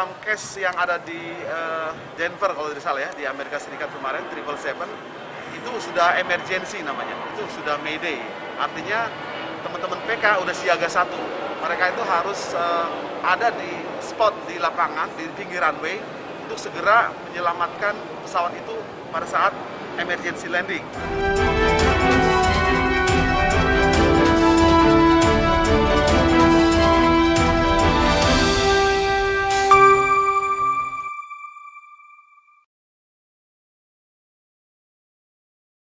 dalam case yang ada di Denver kalau tidak salah ya, di Amerika Serikat kemarin 777 itu sudah emergency namanya, itu sudah Mayday. Artinya teman-teman PK udah siaga satu, mereka itu harus ada di spot di lapangan di pinggir runway untuk segera menyelamatkan pesawat itu pada saat emergency landing.